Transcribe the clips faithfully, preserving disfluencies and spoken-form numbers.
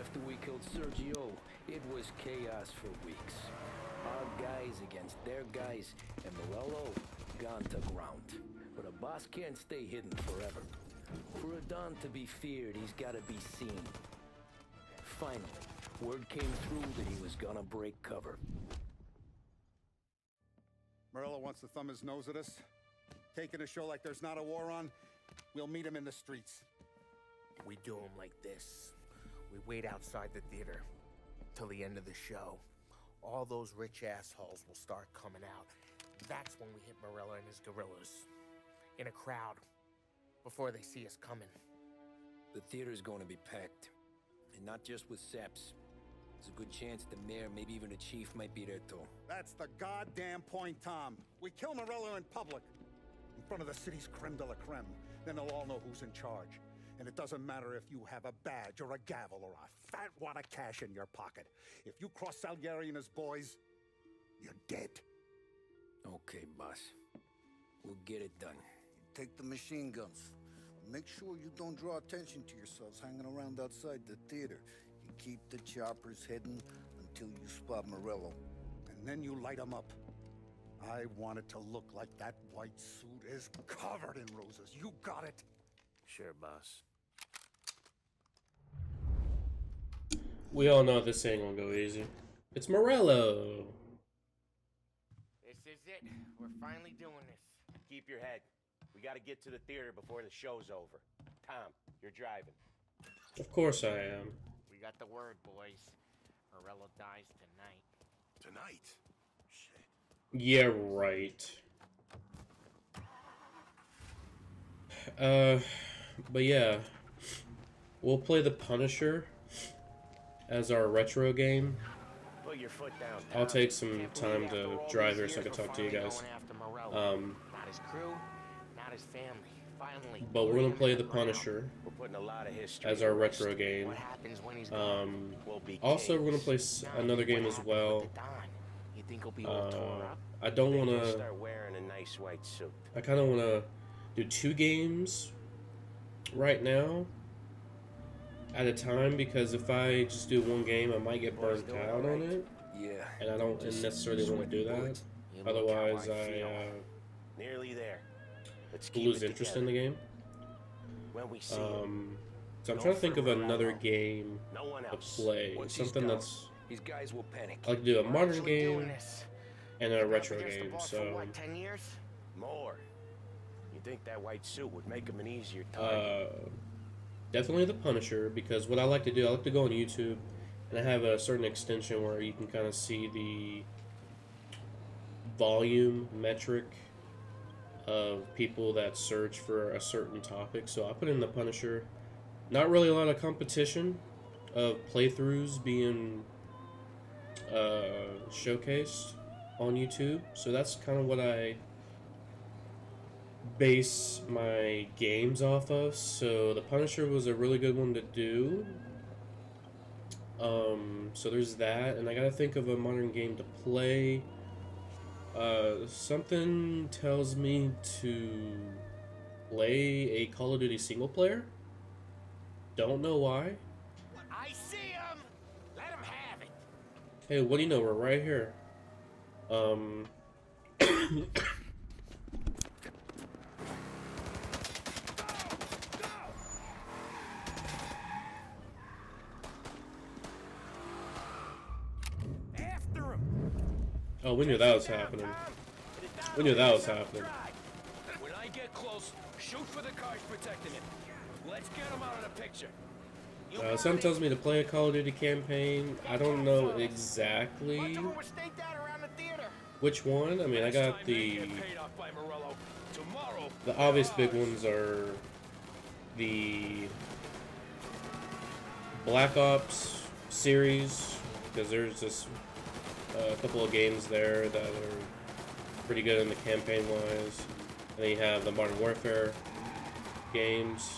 After we killed Sergio, it was chaos for weeks. Our guys against their guys, and Morello gone to ground. But a boss can't stay hidden forever. For a Don to be feared, he's gotta be seen. Finally, word came through that he was gonna break cover. Morello wants to thumb his nose at us. Taking a show like there's not a war on, we'll meet him in the streets. We do him like this. We wait outside the theater till the end of the show. All those rich assholes will start coming out. That's when we hit Morello and his gorillas. In a crowd, before they see us coming. The theater's going to be packed. And not just with saps. There's a good chance the mayor, maybe even the chief, might be there too. That's the goddamn point, Tom. We kill Morello in public. In front of the city's creme de la creme. Then they'll all know who's in charge. And it doesn't matter if you have a badge or a gavel or a fat wad of cash in your pocket. If you cross Salieri and his boys, you're dead. Okay, boss. We'll get it done. Take the machine guns. Make sure you don't draw attention to yourselves hanging around outside the theater. You keep the choppers hidden until you spot Morello. And then you light them up. I want it to look like that white suit is covered in roses. You got it? Sure, boss. We all know this ain't gonna go easy. It's Morello. This is it. We're finally doing this. Keep your head. We gotta get to the theater before the show's over. Tom, you're driving. Of course I am. We got the word, boys. Morello dies tonight. Tonight? Shit. Yeah, right. Uh, but yeah. We'll play The Punisher as our retro game. Put your foot down, Tom. I'll take some time to drive here so I can talk to you guys. Um... Not his crew. His family, finally. But we're gonna play The Punisher as our retro game. Um, also, we're gonna play another game as well. Uh, I don't wanna. I kind of wanna do two games right now at a time because if I just do one game, I might get burnt out on it, and I don't necessarily want to do that. Otherwise, I uh, nearly there. Let's lose interest in the game. Um, so I'm trying to think of another game to play. Something that's... I like to do a modern game and a retro game, so... Uh, definitely The Punisher, because what I like to do, I like to go on YouTube, and I have a certain extension where you can kind of see the volume metric of people that search for a certain topic. So I put in The Punisher. Not really a lot of competition of playthroughs being uh, showcased on YouTube. So that's kind of what I base my games off of. So The Punisher was a really good one to do. Um, so there's that. And I gotta think of a modern game to play. Uh, something tells me to play a Call of Duty single player. Don't know why. I see him. Let him have it. Hey, what do you know? We're right here. Um. Oh, we knew that was happening. We knew that was happening. When I get close, shoot for the cars protecting it. Let's get him out of the picture. Uh, some tells me to play a Call of Duty campaign. I don't know exactly which one. I mean, I got the the obvious big ones are the Black Ops series because there's this. Uh, a couple of games there that are pretty good in the campaign wise. And then you have the Modern Warfare games,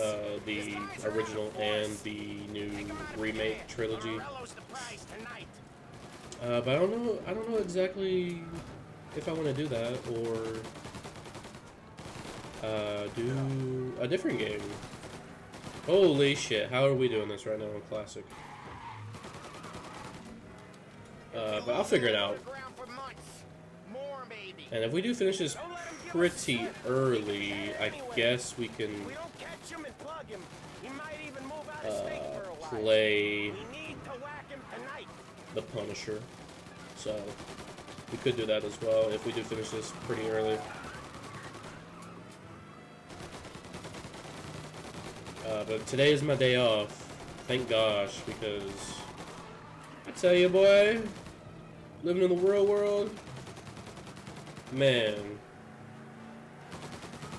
uh, the original and the new remake trilogy. Uh, but I don't know. I don't know exactly if I want to do that or uh, do a different game. Holy shit, how are we doing this right now in Classic? Uh, but I'll figure it out. And if we do finish this pretty early, I guess we can uh, play The Punisher. So we could do that as well if we do finish this pretty early. Uh, but today is my day off, thank gosh, because I tell you, boy, living in the real world, man,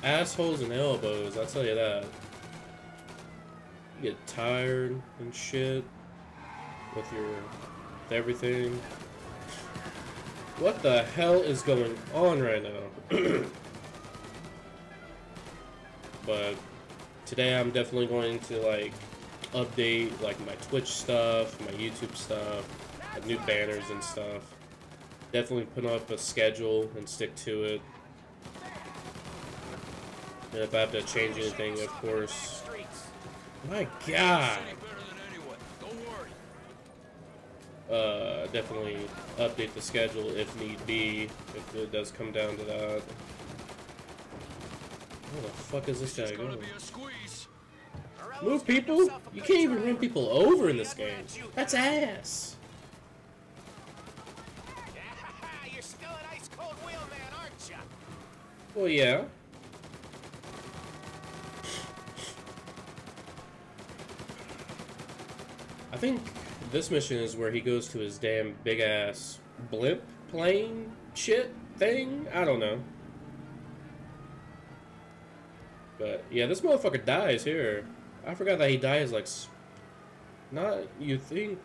assholes and elbows, I tell you that. You get tired and shit with your with everything. What the hell is going on right now? But today I'm definitely going to like update like my Twitch stuff, my YouTube stuff, like new banners and stuff. Definitely put up a schedule and stick to it. And if I have to change anything, of course. My God. Uh, definitely update the schedule if need be, if it does come down to that. Where the fuck is this guy going? Move people? You can't even run people over in this game. That's ass. You're still an ice cold wheel man, aren't ya? Well, yeah. I think this mission is where he goes to his damn big ass blimp plane shit thing. I don't know. But yeah, this motherfucker dies here. I forgot that he dies like not you think.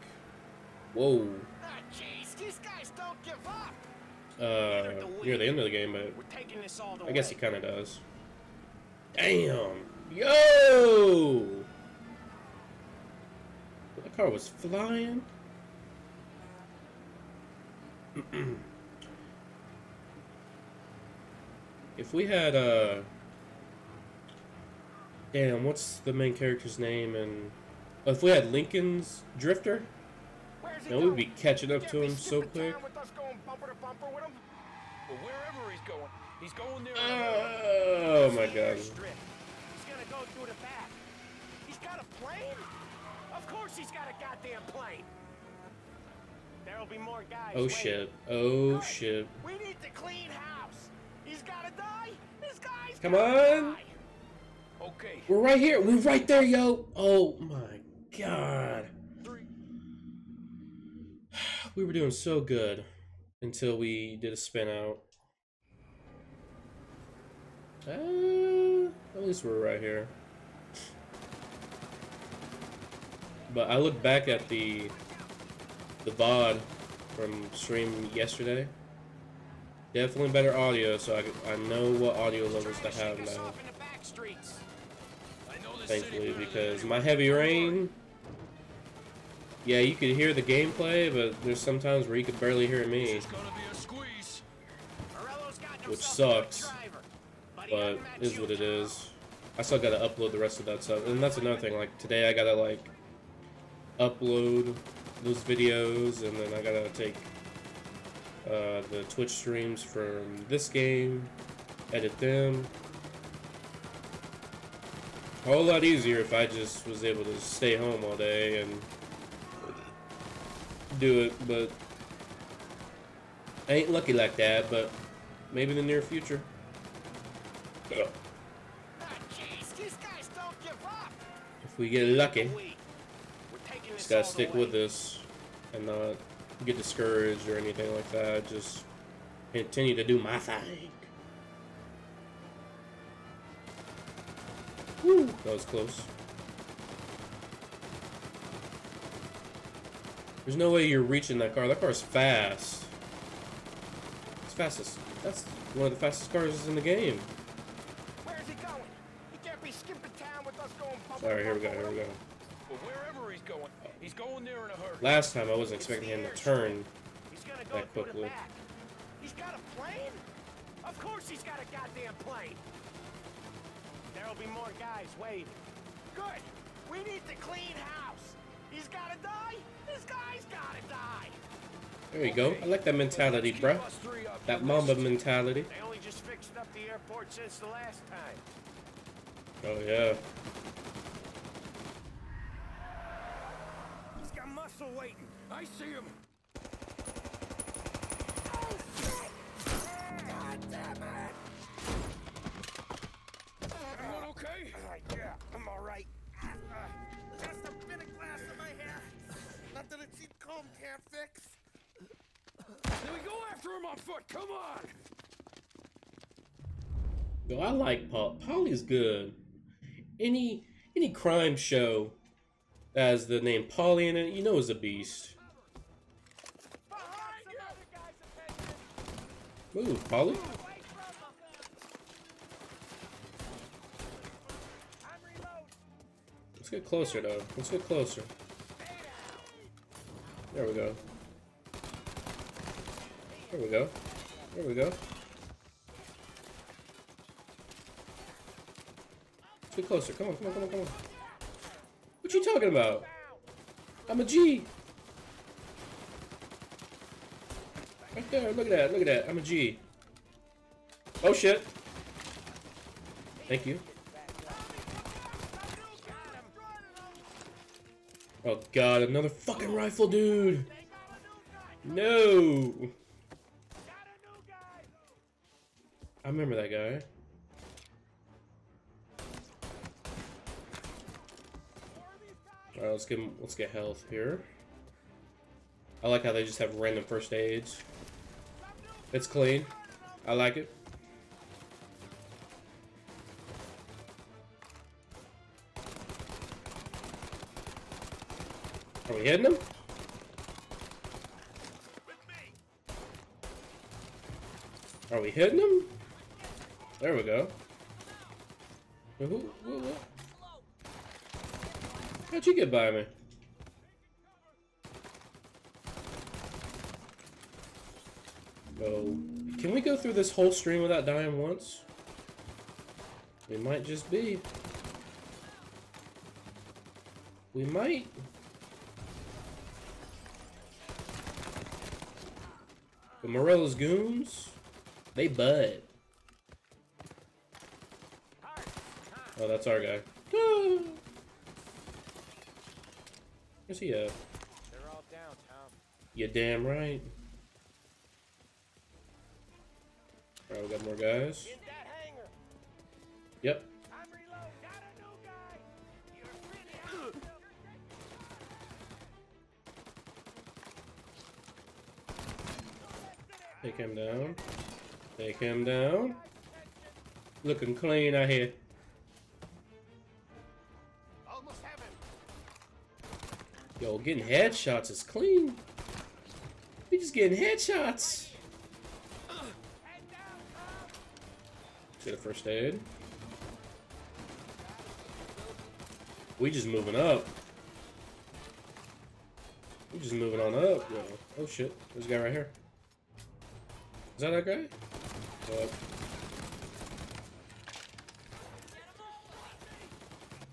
Whoa. Ah, jeez, these guys don't give up. Uh, near the end of the game, but I guess he kind of does. Damn. Yo. That car was flying. If we had a. Uh, Damn, what's the main character's name? And oh, if we had Lincoln's Drifter, man, we'd be catching up to him so quick. Oh my God! He's gonna go through the back. He's got a plane? Of course, he's got a goddamn plane. There'll be more guys. Oh shit! Oh shit! We need to clean house. He's gotta die. This guy's come on. Okay. We're right here. We're right there, yo. Oh my God. Three. We were doing so good until we did a spin out. Uh, at least we're right here. But I looked back at the the V O D from stream yesterday. Definitely better audio, so I I know what audio levels to have now. Thankfully, because my heavy rain, yeah, you could hear the gameplay, but there's sometimes where you could barely hear me, which sucks, but is what it is. I still gotta upload the rest of that stuff, and that's another thing. Like today, I gotta like upload those videos, and then I gotta take uh, the Twitch streams from this game, edit them. A whole lot easier if I just was able to stay home all day and do it, but I ain't lucky like that, but maybe in the near future. Oh, geez, these guys don't give up. If we get lucky, just gotta stick with this and not get discouraged or anything like that. Just continue to do my thing. Woo, that was close. There's no way you're reaching that car. That car's fast. It's fastest. That's one of the fastest cars in the game. Where's he going? He can't be skipping town with us going bump. Alright, here we go, here we go. But wherever he's going, he's going there in a hurry. Last time I wasn't expecting him to turn that quickly. He's got a plane? Of course he's got a goddamn plane. There'll be more guys waiting. Good. needs to clean house. He's gotta die. This guy's gotta die. There we go. I like that mentality, bruh. That Mamba mentality. They only just fixed up the airport since the last time. Oh yeah. He's got muscle waiting. I see him. Oh, shit. God damn it. Everyone okay? Uh, yeah, I'm all right. Uh, that's a bit of glass in my hair. Nothing a cheap comb can't fix. Then we go after him on foot. Come on. Yo, I like Paul. Paulie's good. Any any crime show that has the name Paulie in it, you know, is a beast. Move, Paulie. Let's get closer, though. Let's get closer. There we go. There we go. There we go. Let's get closer. Come on, come on, come on, come on. What you talking about? I'm a G. Right there. Look at that. Look at that. I'm a G. Oh, shit. Thank you. Oh, God. Another fucking rifle, dude. No. I remember that guy. All right, let's get let's get health here. I like how they just have random first aids. It's clean. I like it. Are we hitting him? Are we hitting him? There we go. Ooh, ooh, ooh. How'd you get by me? No. Can we go through this whole stream without dying once? We might just be. We might. The Morello's goons, they bud. Oh, that's our guy. Ah. Where's he at? They're all down, Tom. You're damn right. Alright, we got more guys. In that hangar. Yep. I'm reloading. Got a new guy. You're pretty out. Take him down. Take him down. Looking clean out here. Yo, getting headshots is clean. We just getting headshots. Get a first aid. We just moving up. We just moving on up, yo. Oh shit, there's a guy right here. Is that that guy? Uh,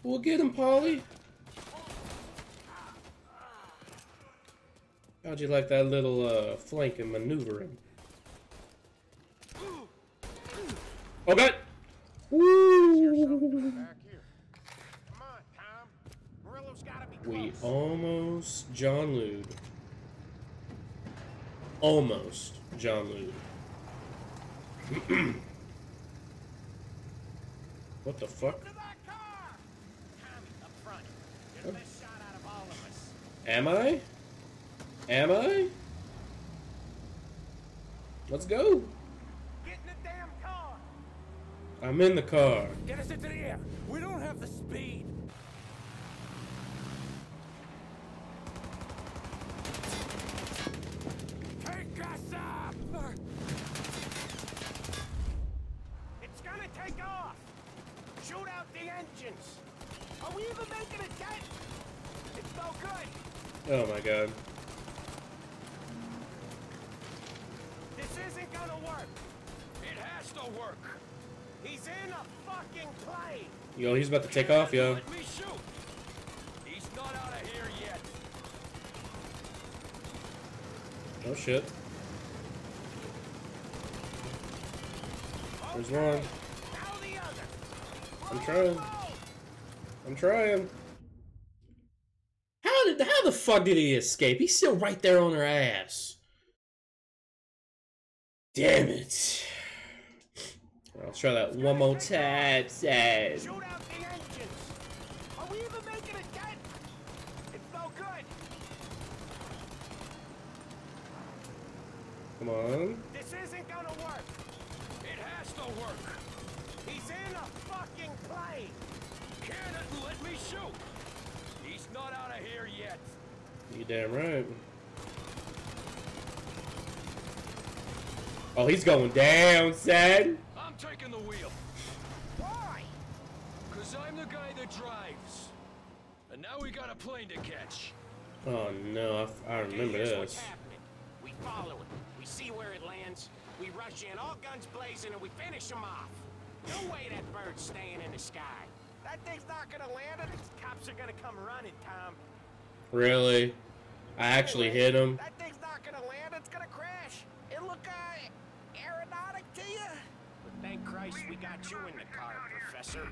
we'll get him, Paulie. How'd you like that little uh, flank and maneuvering? Oh God! Woo! We almost John Lude. Almost John Lude. What the fuck? Oh. Am I? Am I? Let's go. Get in the damn car. I'm in the car. Get us into the air. We don't have the speed. Take us up. It's gonna take off. Shoot out the engines. Are we even making a dent? It's no good. Oh my God. Isn't gonna work. It has to work. He's in a fucking plane. Yo, he's about to take off, yo. Let me shoot. here yet. Oh shit. There's one. I'm trying. I'm trying. How did how the fuck did he escape? He's still right there on her ass. Damn it. I'll try that one more time. Sad. Shoot out the engines. Are we even making a dent? It felt good. Come on. This isn't gonna work. It has to work. He's in a fucking plane. Cannon, let me shoot. He's not out of here yet. You damn right. Oh, he's going down, sad. Taking the wheel. Why? Because I'm the guy that drives. And now we got a plane to catch. Oh no, I, I remember okay, this. What's happening. We follow it. We see where it lands. We rush in, all guns blazing, and we finish them off. No way that bird's staying in the sky. That thing's not gonna land, and its cops are gonna come running, Tom. Really? I actually anyway, hit him. That thing's not gonna land, it's gonna crash. It'll look uh, aeronautic to you. Thank Christ we got you in the car, Professor.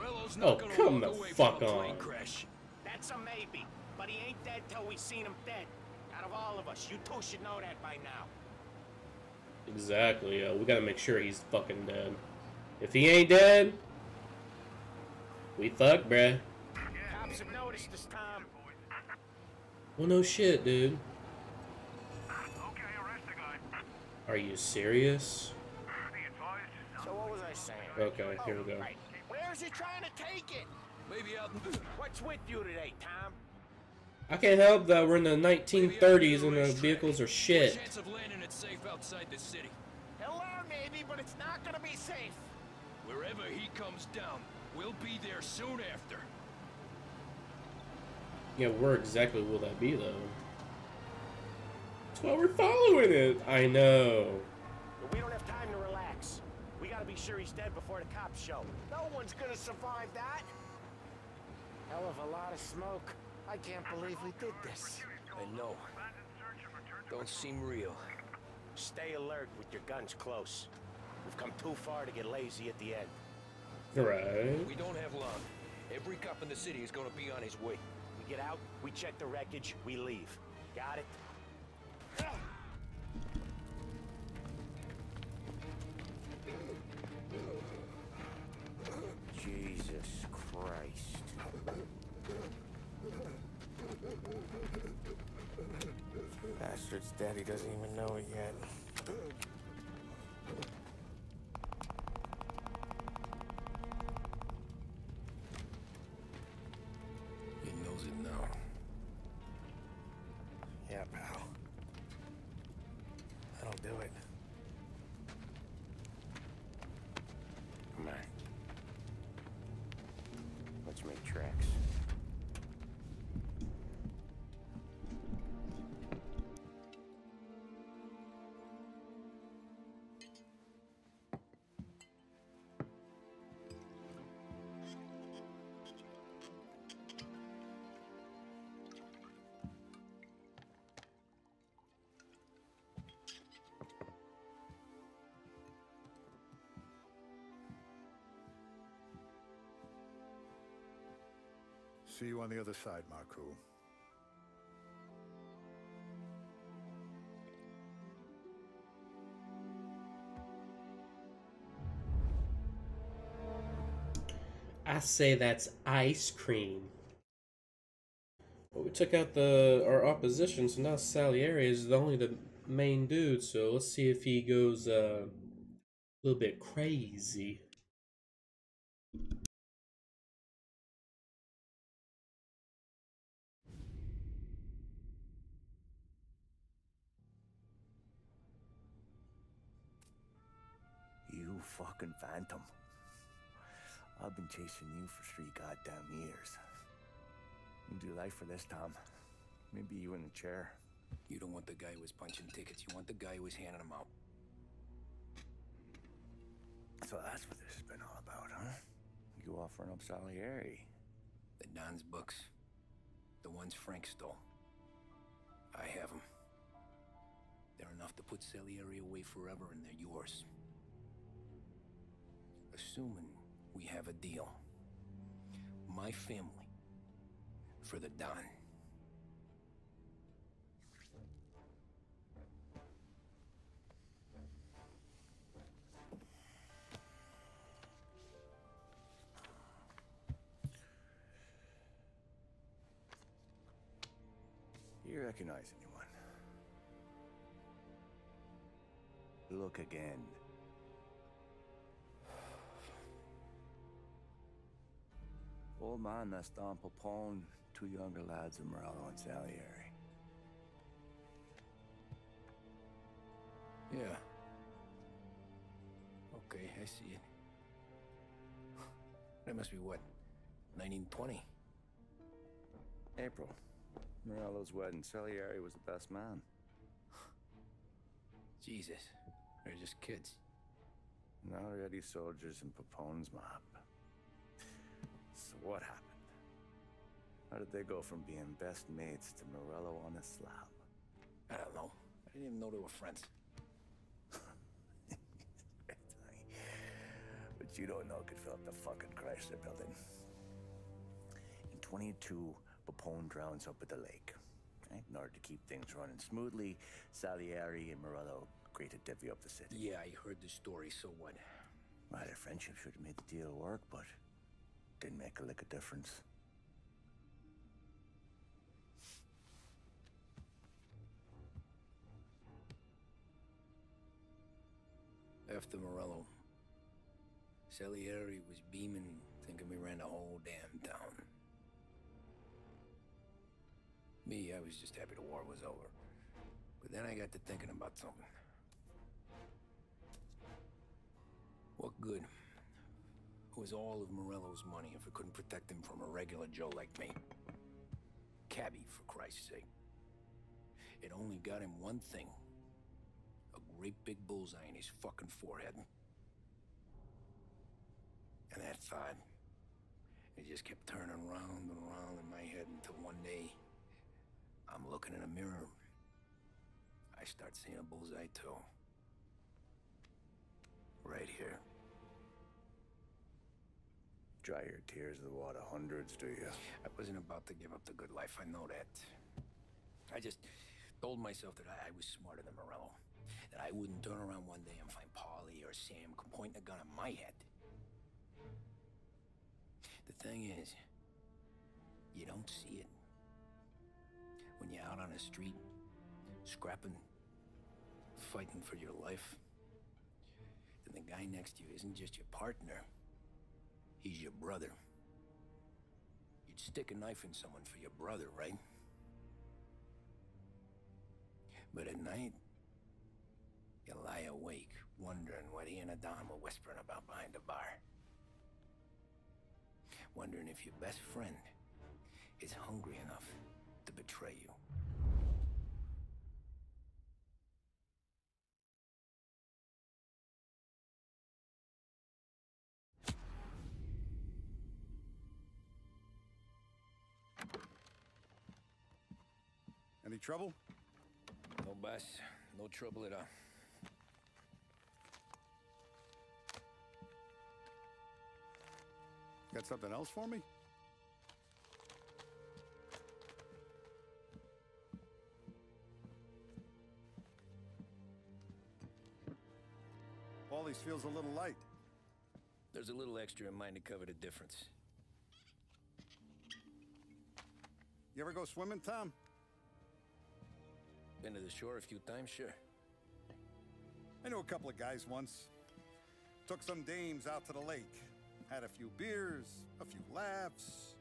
Morello's not oh, come the fuck on. Crash. That's a maybe, but he ain't dead till we seen him dead. Out of all of us, you two should know that by now. Exactly, yeah. We gotta make sure he's fucking dead. If he ain't dead, we fuck, bruh. Cops have noticed this time. Well, no shit, dude. Okay, arrest the guy. Are you serious? Okay, here we go. Right. Where's he trying to take it? Maybe out. What's with you today, Tom? I can't help that we're in the nineteen thirties and the vehicles are shit. Chance of landing it safe outside the city. Hello, maybe, but it's not gonna be safe. Wherever he comes down, we'll be there soon after. Yeah, where exactly will that be, though? That's why we're following it. I know. But we don't have time to relax. We gotta be sure he's dead before the cops show. No one's gonna survive that. Hell of a lot of smoke. I can't believe we did this. I know. Don't seem real. Stay alert with your guns close. We've come too far to get lazy at the end. Right. We don't have long. Every cop in the city is gonna be on his way. We get out, we check the wreckage, we leave. Got it? Jesus Christ. Bastard's dead, he doesn't even know it yet. He knows it now. Yeah, pal. That'll do it. Come on. Let's make tracks. See you on the other side, Marco. I say that's ice cream. Well, we took out the our opposition, so now Salieri is only the main dude. So let's see if he goes uh, a little bit crazy. Fucking phantom. I've been chasing you for three goddamn years. You'd do life for this, Tom. Maybe you in the chair. You don't want the guy who was punching tickets. You want the guy who was handing them out. So that's what this has been all about, huh? You offering up Salieri. The Don's books. The one guns Frank stole. I have them. They're enough to put Salieri away forever, and they're yours. Assuming we have a deal. My family. For the Don. You recognize anyone? Look again. Old man, that's Don Peppone, two younger lads of Morello and Salieri. Yeah. Okay, I see it. That must be what? nineteen twenty? April. Morello's wedding. Salieri was the best man. Jesus. They're just kids. And already soldiers in Peppone's mob. So what happened? How did they go from being best mates to Morello on a slab? I don't know. I didn't even know they were friends. But you don't know could fill up the fucking crash they're building. In twenty-two, Peppone drowns up at the lake. Right? In order to keep things running smoothly, Salieri and Morello created Devi up the city. Yeah, I heard the story, so what? Well, their friendship should have made the deal work, but didn't make a lick of difference. After Morello, Salieri was beaming, thinking we ran the whole damn town. Me, I was just happy the war was over. But then I got to thinking about something. What good was all of Morello's money if it couldn't protect him from a regular Joe like me? Cabbie, for Christ's sake. It only got him one thing. A great big bullseye in his fucking forehead. And that thought, it just kept turning round and round in my head until one day, I'm looking in a mirror. I start seeing a bullseye too. Right here. Dry your tears of the water hundreds, do you? I wasn't about to give up the good life, I know that. I just told myself that I, I was smarter than Morello. That I wouldn't turn around one day and find Paulie or Sam pointing a gun at my head. The thing is, you don't see it. When you're out on the street, scrapping, fighting for your life, then the guy next to you isn't just your partner, he's your brother. You'd stick a knife in someone for your brother, right? But at night, you lie awake, wondering what he and a Don were whispering about behind the bar. Wondering if your best friend is hungry enough to betray you. Any trouble? No, boss. No trouble at all. Got something else for me? Paulie's feels a little light. There's a little extra in mine to cover the difference. You ever go swimming, Tom? Been to the shore a few times, sure. I knew a couple of guys once. Took some dames out to the lake. Had a few beers, a few laughs.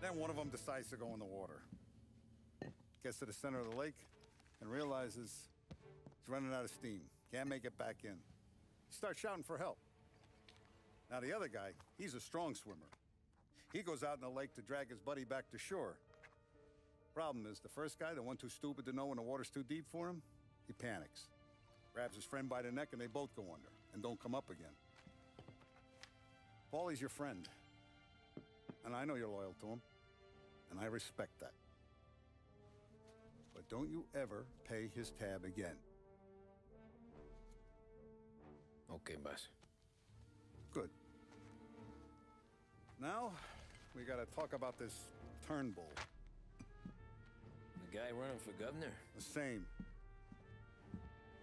Then one of them decides to go in the water. Gets to the center of the lake and realizes he's running out of steam. Can't make it back in. Starts shouting for help. Now the other guy, he's a strong swimmer. He goes out in the lake to drag his buddy back to shore. Problem is, the first guy, the one too stupid to know when the water's too deep for him, he panics. Grabs his friend by the neck and they both go under and don't come up again. Paulie's your friend, and I know you're loyal to him. and I respect that. But don't you ever pay his tab again. Okay, boss. Good. Now, we gotta talk about this Turnbull. The guy running for governor? The same.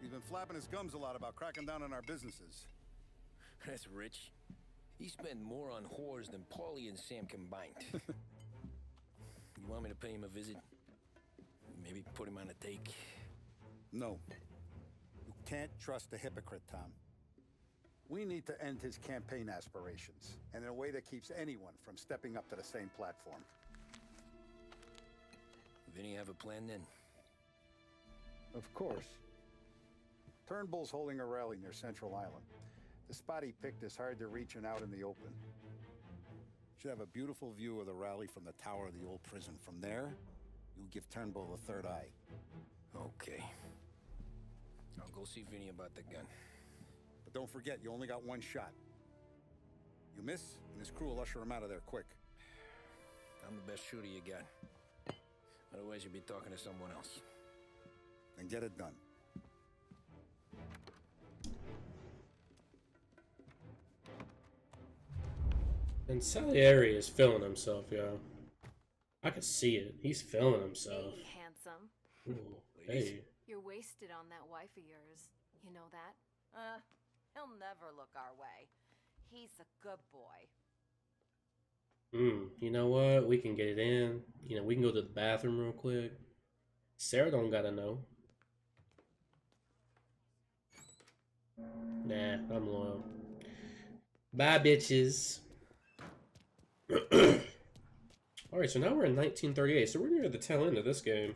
He's been flapping his gums a lot about cracking down on our businesses. That's rich. He spent more on whores than Paulie and Sam combined. You want me to pay him a visit? Maybe put him on a take? No. You can't trust a hypocrite, Tom. We need to end his campaign aspirations, and in a way that keeps anyone from stepping up to the same platform. Vinny, have a plan then? Of course. Turnbull's holding a rally near Central Island. The spot he picked is hard to reach and out in the open. Should have a beautiful view of the rally from the tower of the old prison. From there, you'll give Turnbull the third eye. Okay. I'll go see Vinny about the gun. But don't forget, you only got one shot. You miss, and his crew will usher him out of there quick. I'm the best shooter you got. Otherwise, you'll be talking to someone else. Then get it done. And Salieri is feeling himself, y'all. I can see it. He's feeling himself. Hey, handsome. Ooh, hey. You're wasted on that wife of yours. You know that? Uh, he'll never look our way. He's a good boy. Hmm. You know what? We can get it in. You know, we can go to the bathroom real quick. Sarah don't gotta know. Nah, I'm loyal. Bye, bitches. Alright, so now we're in nineteen thirty-eight, so we're near the tail end of this game.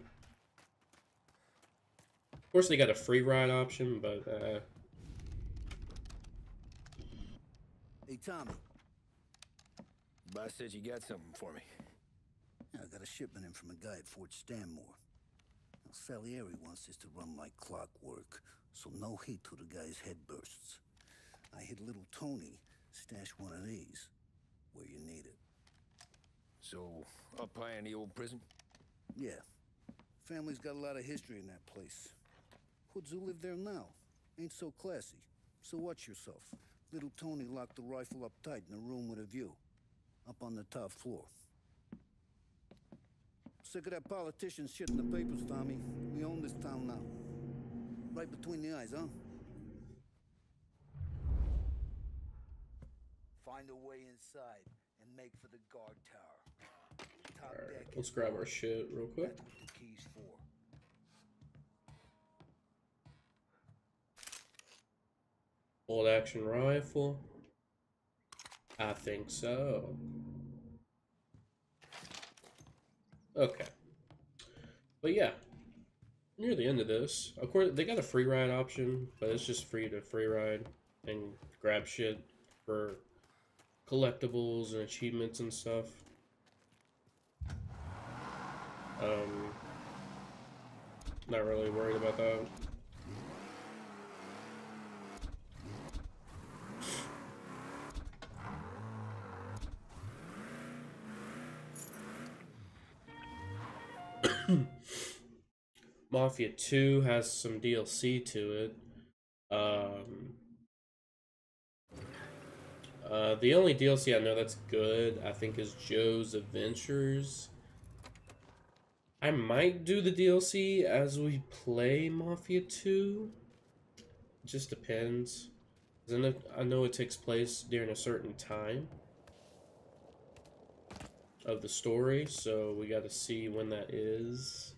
Of course they got a free ride option, but, uh... Hey, Tommy. Boss said you got something for me. I got a shipment in from a guy at Fort Stanmore. Now, Salieri wants this to run like clockwork, so no heat till the guy's head bursts. I hit little Tony, stash one of these where you need it. So, up high in the old prison? Yeah. Family's got a lot of history in that place. Hoods who live there now. Ain't so classy. So watch yourself. Little Tony locked the rifle up tight in a room with a view. Up on the top floor. Sick of that politician shit in the papers, Tommy. We own this town now. Right between the eyes, huh? Find a way inside and make for the guard tower. Top All right, deck let's grab our shit real quick. The keys for. Bolt action rifle. I think so. Okay. But yeah, near the end of this. Of course, they got a free ride option, but it's just free to free ride and grab shit for collectibles and achievements and stuff. Um, not really worried about that. Mafia two has some D L C to it. Um, Uh, the only D L C I know that's good, I think, is Joe's Adventures. I might do the D L C as we play Mafia two. Just depends. 'Cause I know, I know it takes place during a certain time of the story, so we gotta see when that is.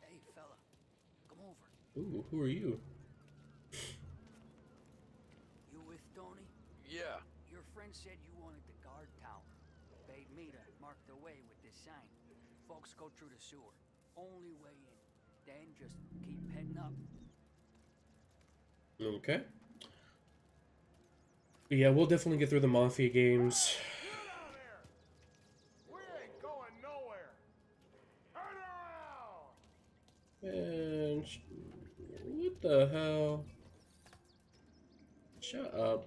Hey, fella. Come over. Ooh, who are you? You with Tony? Yeah. Your friend said you wanted the guard tower. Bade me to mark the way with this sign. Folks go through the sewer. Only way in. Then just keep heading up. Okay. But yeah, we'll definitely get through the Mafia games. Get out of here! We ain't going nowhere. Turn around! And what the hell? Shut up.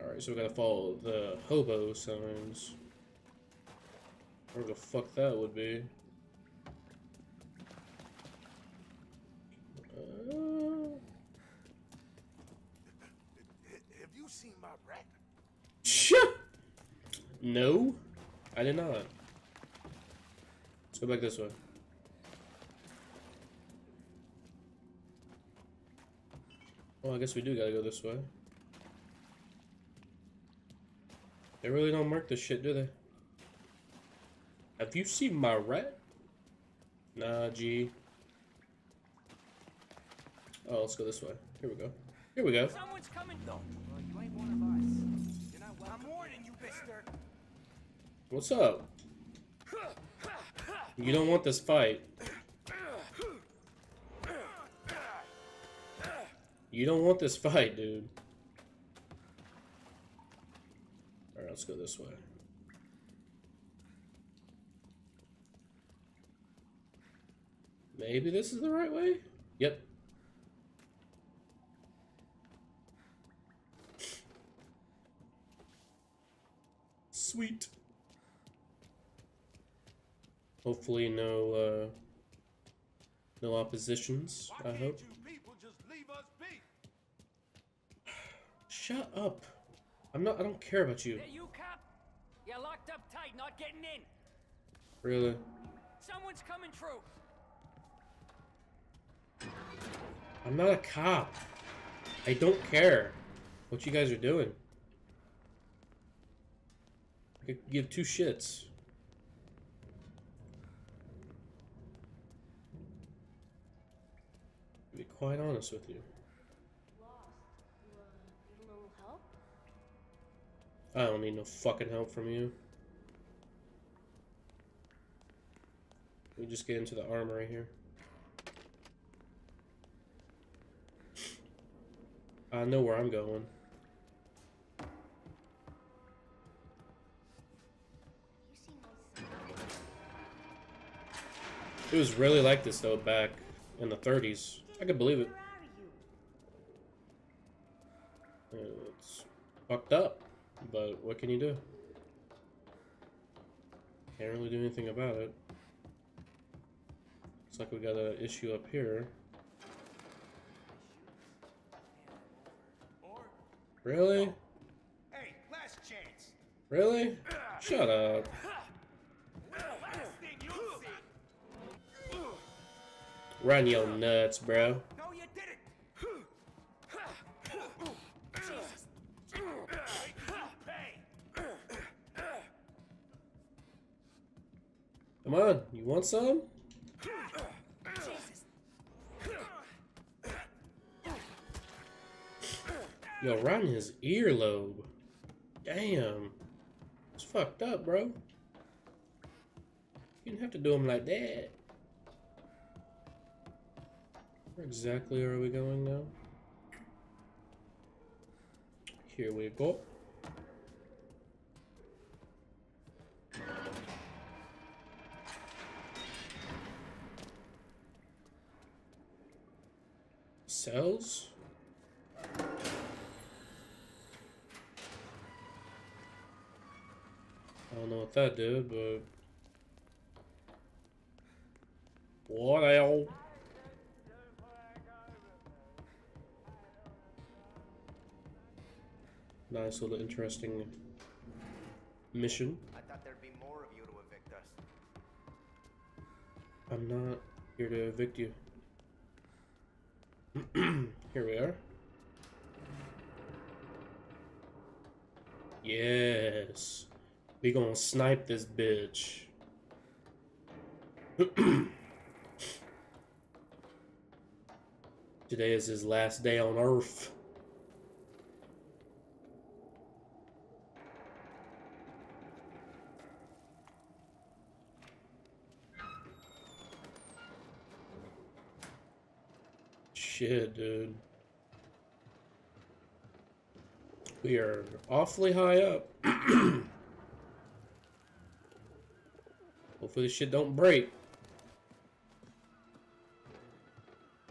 Alright, so we gotta follow the hobo signs. Where the fuck that would be. Uh... Have you seen my rat? Shit! No, I did not. Let's go back this way. Well, I guess we do gotta go this way. They really don't mark this shit, do they? Have you seen my rat? Nah, G. Oh, let's go this way. Here we go. Here we go. Someone's coming. No. Well, you ain't one of us. You're not welcome. I'm warning you, mister. What's up? You don't want this fight. You don't want this fight, dude. Alright, let's go this way. Maybe this is the right way? Yep. Sweet. Hopefully no, uh, no oppositions, I hope. Shut up. I'm not, I don't care about you. Hey, you cop. You're locked up tight, not getting in. Really? Someone's coming through. I'm not a cop. I don't care what you guys are doing. I could give two shits. To be quite honest with you. I don't need no fucking help from you. We just get into the armory here. I know where I'm going. It was really like this though back in the thirties. I could believe it. It's fucked up. But what can you do? Can't really do anything about it. Looks like we got an issue up here. Really? Hey, last chance. Really? Shut up. Run your nuts, bro. Come on, you want some? Yo, right in his earlobe. Damn. It's fucked up, bro. You didn't have to do him like that. Where exactly are we going now? Here we go. Cells? I don't know what that did, but what the hell? Nice little interesting mission. I thought there'd be more of you to evict us. I'm not here to evict you. Here we are. Yes. We gonna snipe this bitch. Today is his last day on Earth. Shit, dude. We are awfully high up. Hopefully this shit don't break.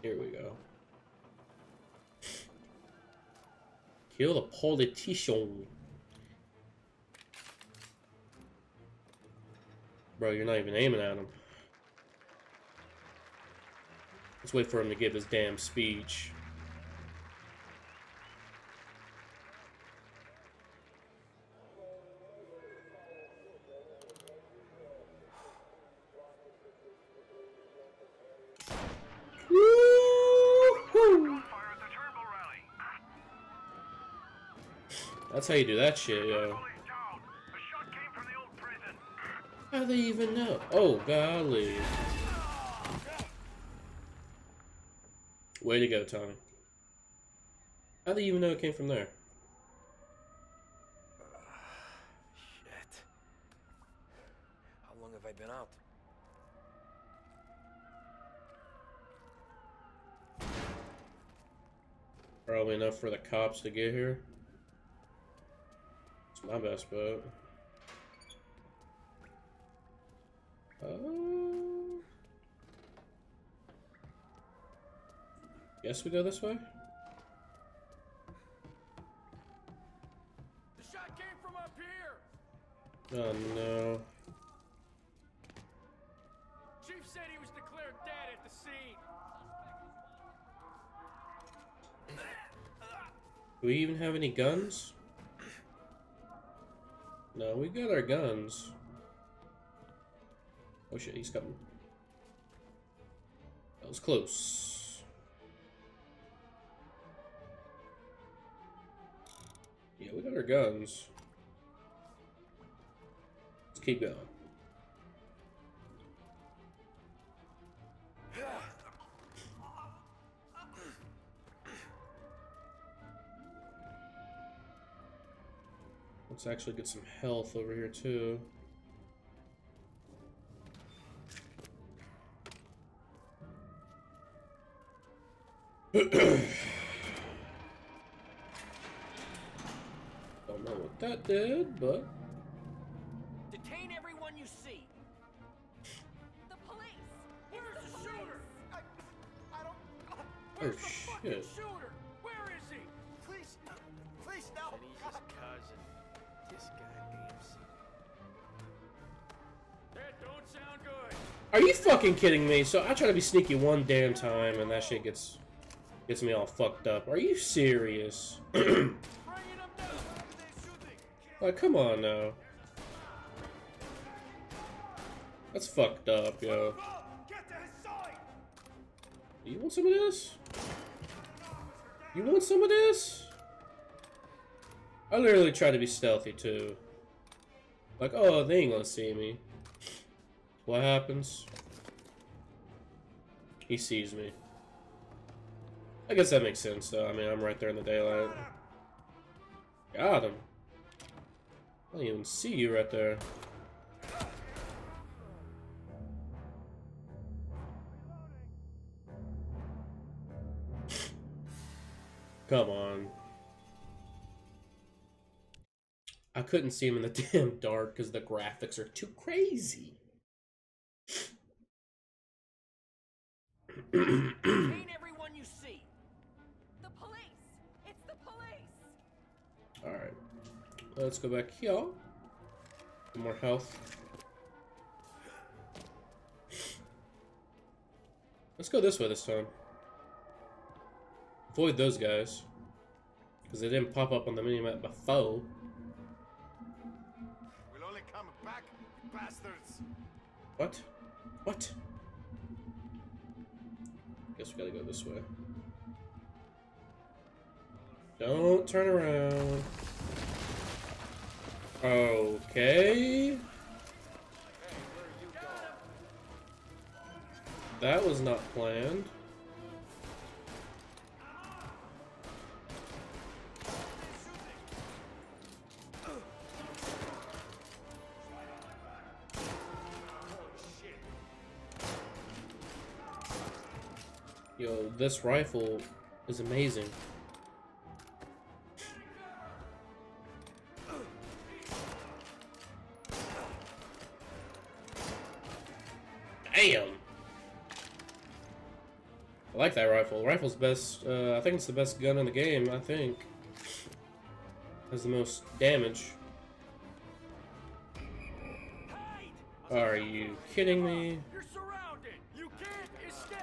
Here we go. Kill the politician. bro, you're not even aiming at him. Let's wait for him to give his damn speech. That's how you do that shit, yo. How do they even know? Oh, golly. Way to go, Tommy. How do you even know it came from there? Uh, shit. How long have I been out? Probably enough for the cops to get here. My best bet. Uh, guess we go this way. The shot came from up here. Oh no. Chief said he was declared dead at the scene. Do we even have any guns? No, we got our guns. Oh shit, he's coming. That was close. Yeah, we got our guns. Let's keep going. Let's actually get some health over here too. Don't know what that did, but detain everyone you see. The police. Where's the, the shooter? Police? I, I don't. Uh, where's oh, the shit. Fucking shooter? Where is he? Please, please no. And he's his cousin. That don't sound good. Are you fucking kidding me? So I try to be sneaky one damn time and that shit gets gets me all fucked up. Are you serious? Like, come on now. That's fucked up, yo. You want some of this? You want some of this? I literally try to be stealthy too. Like, oh, they ain't gonna see me. What happens? He sees me. I guess that makes sense though. I mean, I'm right there in the daylight. Got him. I don't even see you right there. Come on. I couldn't see him in the damn dark because the graphics are too crazy. Detain everyone you see. The police. It's the police. All right, let's go back here. Some more health. Let's go this way this time. Avoid those guys because they didn't pop up on the minimap before. Bastards. What? What? Guess we gotta go this way. Don't turn around. Okay. That was not planned. Yo, this rifle is amazing. Damn! I like that rifle. Rifle's best, uh, I think it's the best gun in the game, I think. Has the most damage. Are you kidding me? You're surrounded. You can't escape.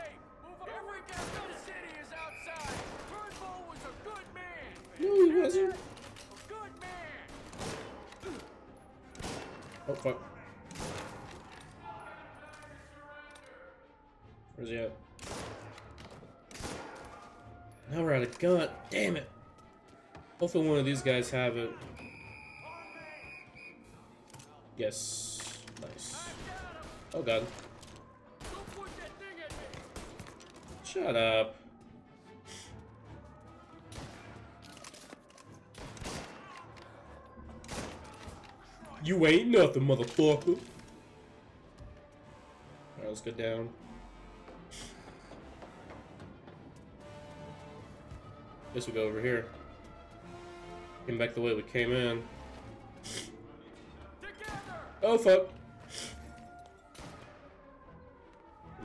Every damn city is outside. Turnbull was a good man. No, he wasn't. A good man. Oh fuck. Where's he at? Now we're out of gun. Damn it. Hopefully one of these guys have it. Yes. Nice. Oh god. Shut up. You ain't nothing, motherfucker. Alright, let's get down. Guess we go over here. Came back the way we came in. Together. Oh fuck!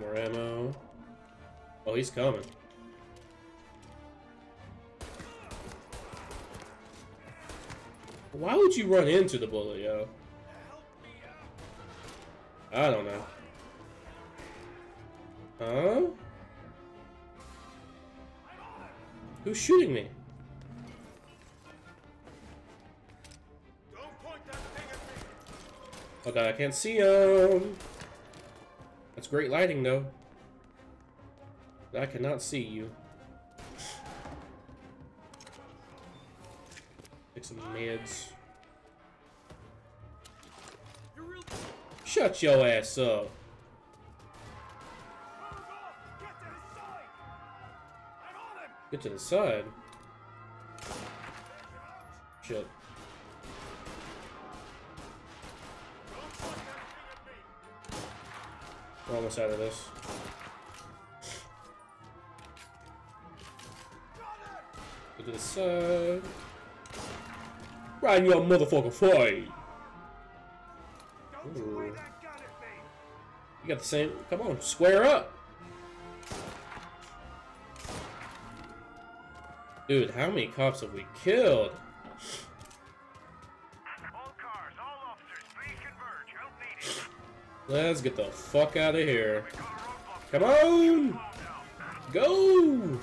More ammo. Oh, he's coming. Why would you run into the bullet, yo? I don't know. Huh? Who's shooting me? Don't point that thing at me. Oh god, I can't see him. That's great lighting though. I cannot see you. Take some meds. Shut your ass up. Get to the side. Shit. We're almost out of this. Get to the side. Right in your motherfucker fight. Ooh. You got the same. Come on, square up. Dude, how many cops have we killed? All cars, all officers, please converge. Help needed. Let's get the fuck out of here. Come on! Go!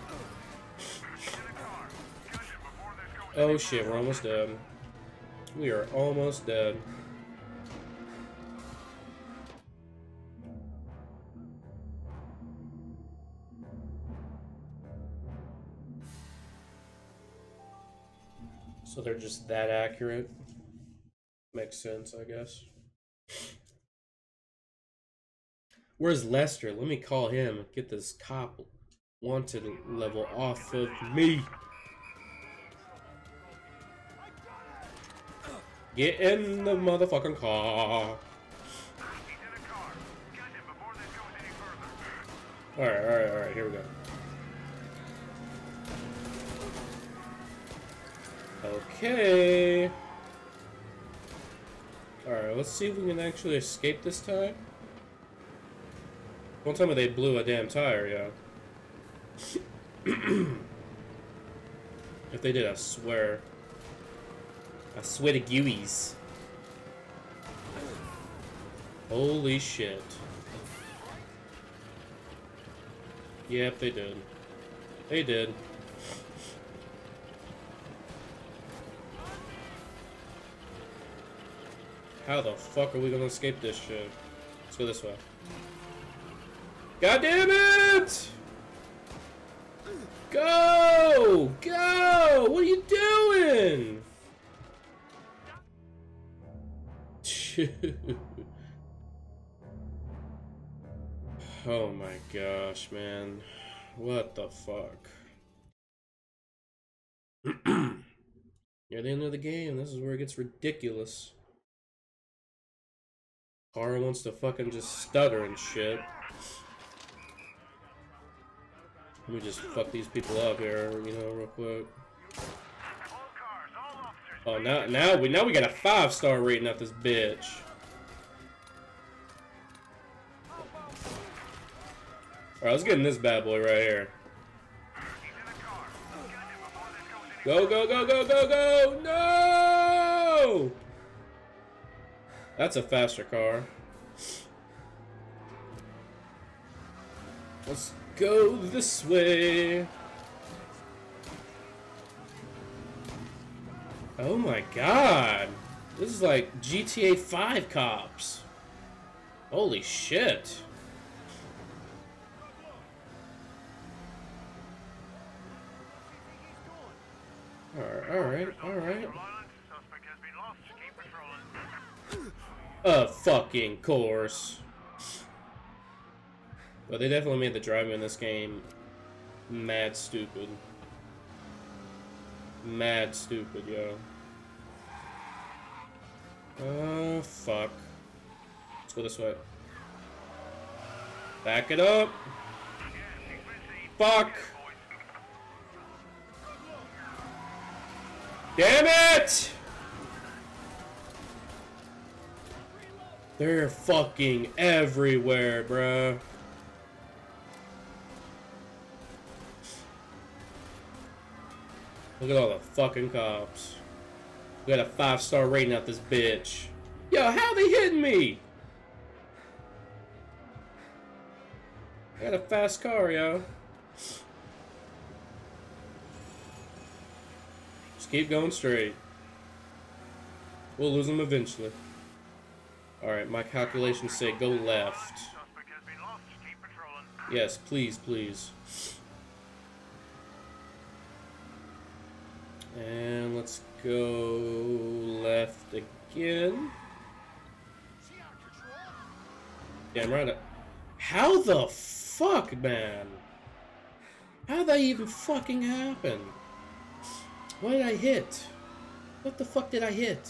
Oh shit, we're almost dead. We are almost dead. So they're just that accurate. Makes sense, I guess. Where's Lester? Let me call him. Get this cop wanted level off of me. Get in the motherfucking car. Alright, alright, alright, here we go. Okay. Alright, let's see if we can actually escape this time. Don't tell me they blew a damn tire, yeah. If they did, I swear. I swear to gooeys. Holy shit. Yep, they did. They did. How the fuck are we gonna escape this shit? Let's go this way. God damn it! Go! Go! What are you doing? Oh my gosh, man. What the fuck? Near the end of the game, this is where it gets ridiculous. Car wants to fucking just stutter and shit. Let me just fuck these people up here, you know, real quick. Oh, now, now we, now we got a five-star rating at this bitch. All right, let's get in this bad boy right here. Go, go, go, go, go, go! No! That's a faster car. Let's go this way. Oh my god. This is like G T A five cops. Holy shit. Alright, alright, alright. A fucking course. But they definitely made the driving in this game mad stupid. Mad stupid, yo. Oh, fuck. Let's go this way. Back it up. Fuck. Damn it! They're fucking everywhere, bruh. Look at all the fucking cops. We got a five-star rating out this bitch. Yo, how they hitting me? I got a fast car, yo. Just keep going straight. We'll lose them eventually. Alright, my calculations say go left. Yes, please, please. And let's go left again. Damn right. How the fuck, man? How'd that even fucking happen? What did I hit? What the fuck did I hit?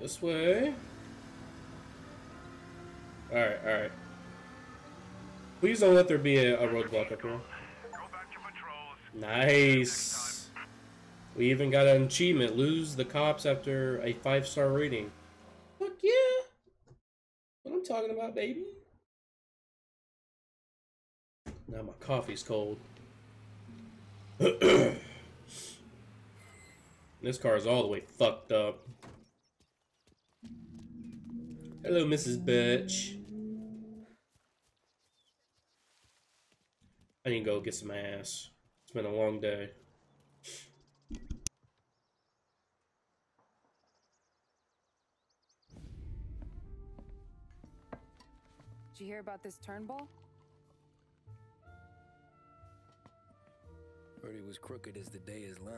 This way. Alright, alright. Please don't let there be a, a roadblock up here. Nice. We even got an achievement. Lose the cops after a five-star rating. Fuck yeah. What I'm talking about, baby. Now my coffee's cold. This car is all the way fucked up. Hello, Missus Bitch. I need to go get some ass. It's been a long day. Did you hear about this Turnbull? Heard he was crooked as the day is long.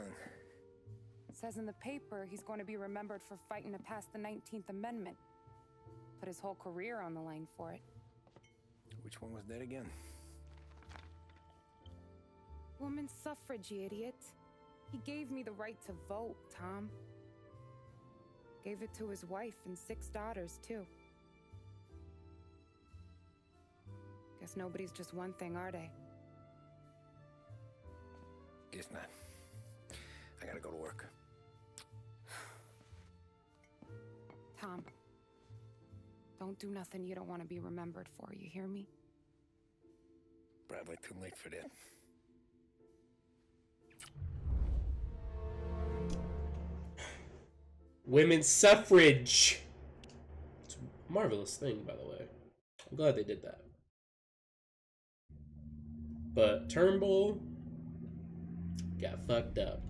It says in the paper he's going to be remembered for fighting to pass the nineteenth amendment. Put his whole career on the line for it. Which one was that again? Woman's suffrage, you idiot. He gave me the right to vote, Tom. Gave it to his wife and six daughters, too. Guess nobody's just one thing, are they? Guess not. I gotta go to work. Tom, don't do nothing you don't want to be remembered for, you hear me? Probably too late for that. Women's suffrage. It's a marvelous thing, by the way. I'm glad they did that. But Turnbull got fucked up.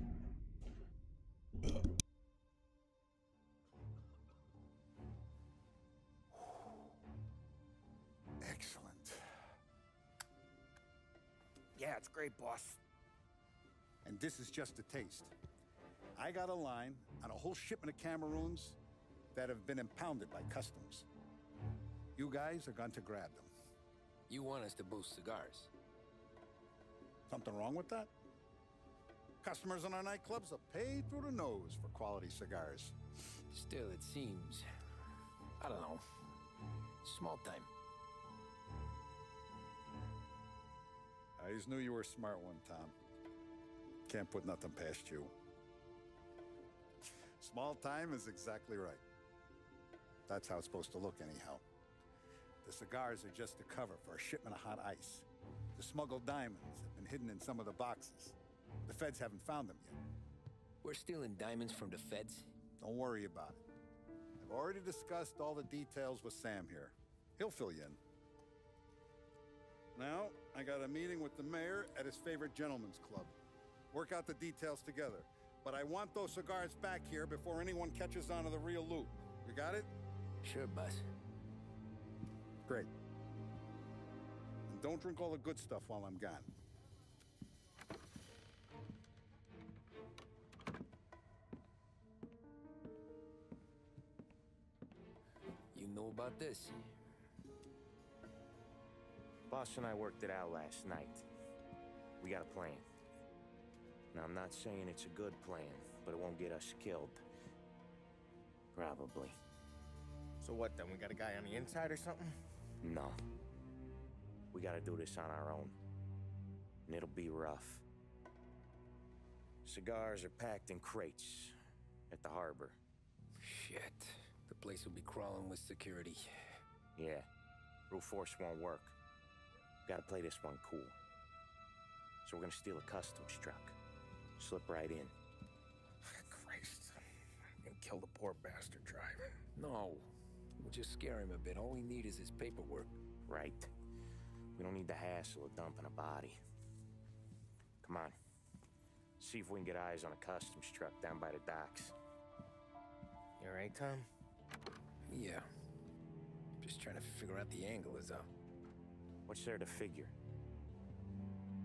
Excellent. Yeah, it's great, boss. And this is just a taste. I got a line on a whole shipment of Cameroons that have been impounded by customs. You guys are going to grab them. You want us to boost cigars? Something wrong with that? Customers in our nightclubs are paid through the nose for quality cigars. Still, it seems, I don't know, small time. I just knew you were a smart one, Tom. Can't put nothing past you. Small time is exactly right. That's how it's supposed to look, anyhow. The cigars are just a cover for a shipment of hot ice. The smuggled diamonds have been hidden in some of the boxes. The feds haven't found them yet. We're stealing diamonds from the feds. Don't worry about it. I've already discussed all the details with Sam here. He'll fill you in. Now, I got a meeting with the mayor at his favorite gentleman's club. Work out the details together. But I want those cigars back here before anyone catches on to the real loot. You got it? Sure, boss. Great. And don't drink all the good stuff while I'm gone. You know about this? Boss and I worked it out last night. We got a plan. Now, I'm not saying it's a good plan, but it won't get us killed. Probably. So what, then? We got a guy on the inside or something? No. We gotta do this on our own. And it'll be rough. Cigars are packed in crates at the harbor. Shit. The place will be crawling with security. Yeah. Brute force won't work. Gotta play this one cool. So we're gonna steal a customs truck. Slip right in. Christ. I'm gonna kill the poor bastard driver. No. We'll just scare him a bit. All we need is his paperwork. Right. We don't need the hassle of dumping a body. Come on. See if we can get eyes on a customs truck down by the docks. You all right, Tom? Yeah. Just trying to figure out the angle is up. What's there to figure?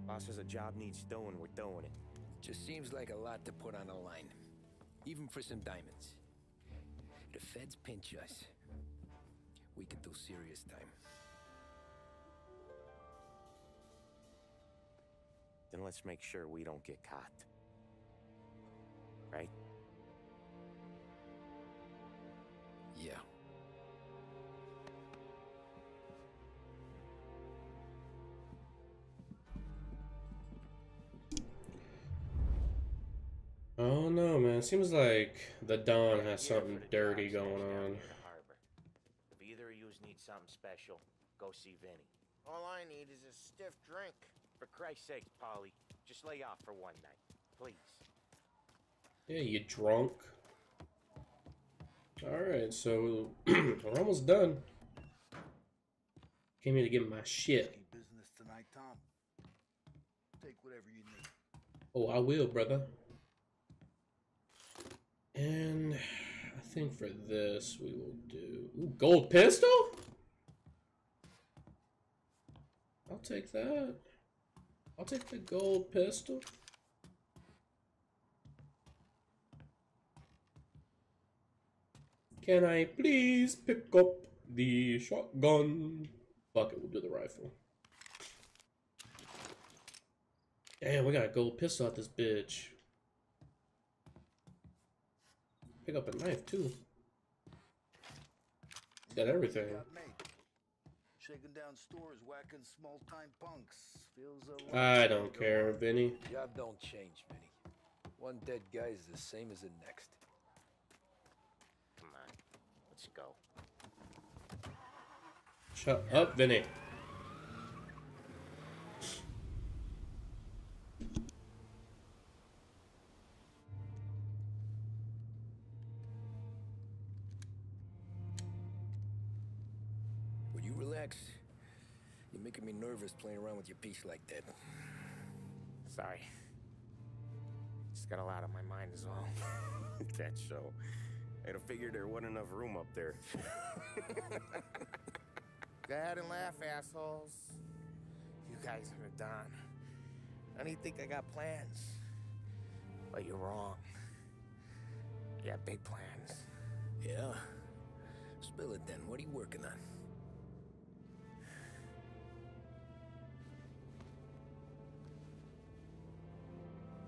Boss says a job needs doing, we're doing it. Just seems like a lot to put on the line. Even for some diamonds. If the feds pinch us, we could do serious time. Then let's make sure we don't get caught. Right? Yeah. Oh no, man. It seems like the Don has something dirty going on. If either of you need something special, go see Vinny. All I need is a stiff drink. For Christ's sake, Paulie, just lay off for one night, please. Yeah, you drunk. Alright, so we're almost done. Came here to get my shit. Business tonight, Tom. Take whatever you need. Oh, I will, brother. And I think for this we will do... Ooh, gold pistol? I'll take that. I'll take the gold pistol. Can I please pick up the shotgun? Fuck it, we'll do the rifle. Damn, we got a gold pistol out this bitch. Pick up a knife too. He's got everything. Shaking down stores, whacking small-time punks. Feels a I don't care, Vinny. Job don't change, Vinny. One dead guy is the same as the next. Come on, let's go. Shut up, Vinny. You're making me nervous playing around with your piece like that. Sorry. Just got a lot on my mind as well. That show. I'd have figured there wasn't enough room up there. Go ahead and laugh, assholes. You guys are done. I don't even think I got plans. But you're wrong. You got big plans. Yeah? Spill it then. What are you working on?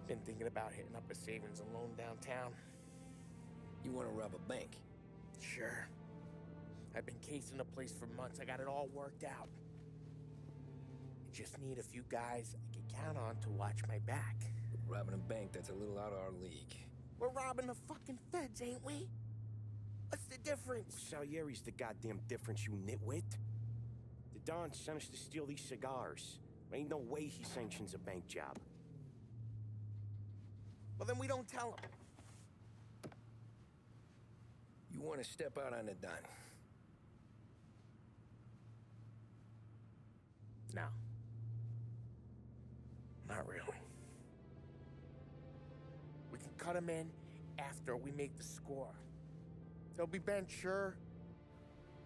Been thinking about hitting up a savings and loan downtown. You want to rob a bank? Sure. I've been casing the place for months. I got it all worked out. I just need a few guys I can count on to watch my back. We're robbing a bank, that's a little out of our league. We're robbing the fucking feds, ain't we? What's the difference? Salieri's the goddamn difference, you nitwit. The Don sent us to steal these cigars. There ain't no way he sanctions a bank job. Well, then we don't tell him. want to step out on a dime. No. Not really. We can cut him in after we make the score. He'll be bent, sure,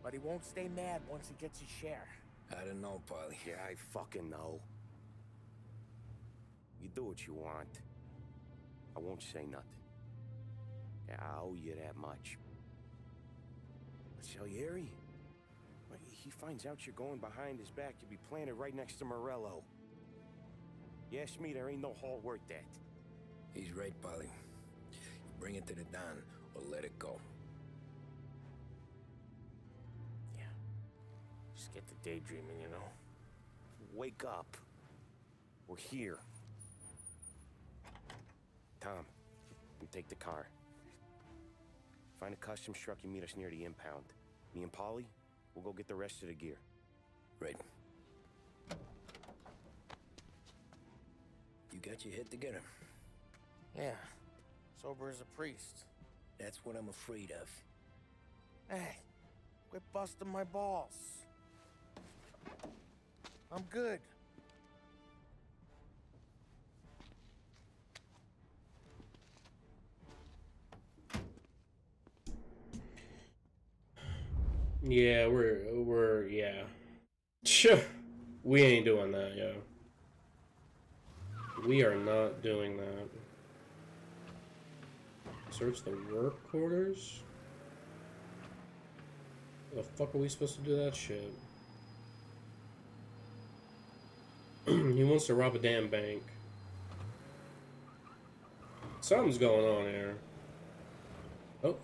but he won't stay mad once he gets his share. I don't know, Paulie. Yeah, I fucking know. You do what you want. I won't say nothing. Yeah, I owe you that much. But Salieri, when he finds out you're going behind his back, you'll be planted right next to Morello. You ask me, there ain't no hall worth that. He's right, Paulie. You bring it to the Don, or let it go. Yeah. Just get to daydreaming, you know. Wake up. We're here. Tom, you take the car. Find a customs truck and meet us near the impound. Me and Paulie, we'll go get the rest of the gear. Right. You got your head together. Yeah. Sober as a priest. That's what I'm afraid of. Hey, quit busting my balls. I'm good. Yeah, we're, we're, yeah. Sure. We ain't doing that, yo. We are not doing that. Search the work quarters? How the fuck are we supposed to do that shit? He wants to rob a damn bank. Something's going on here. Oh,